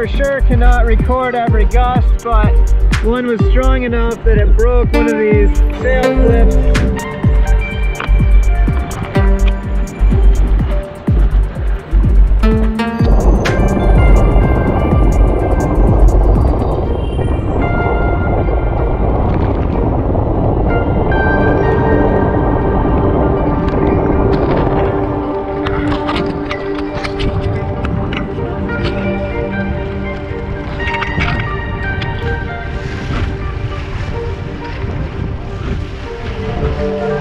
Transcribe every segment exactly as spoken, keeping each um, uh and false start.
For sure cannot record every gust, but one was strong enough that it broke one of these sail flips. Thank you.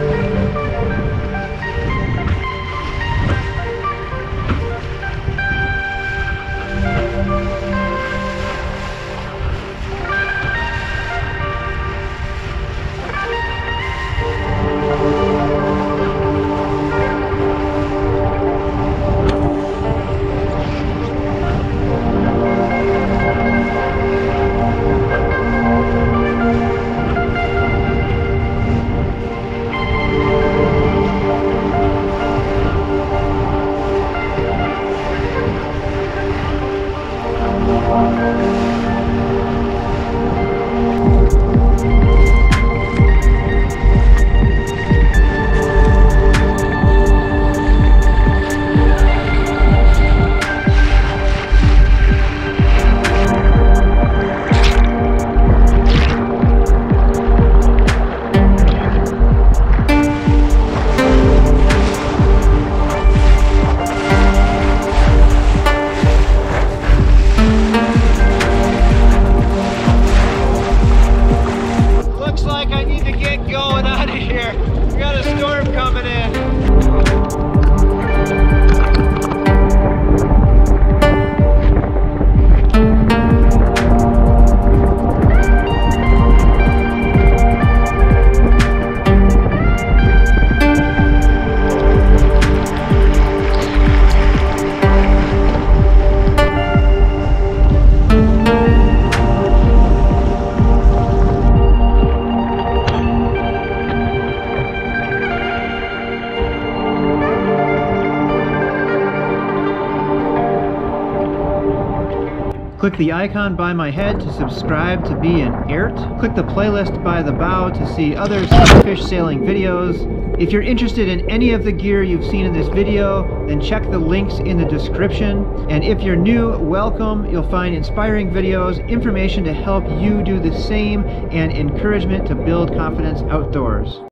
Click the icon by my head to subscribe to be an E R T. Click the playlist by the bow to see other fish sailing videos. If you're interested in any of the gear you've seen in this video, then check the links in the description. And if you're new, welcome. You'll find inspiring videos, information to help you do the same, and encouragement to build confidence outdoors.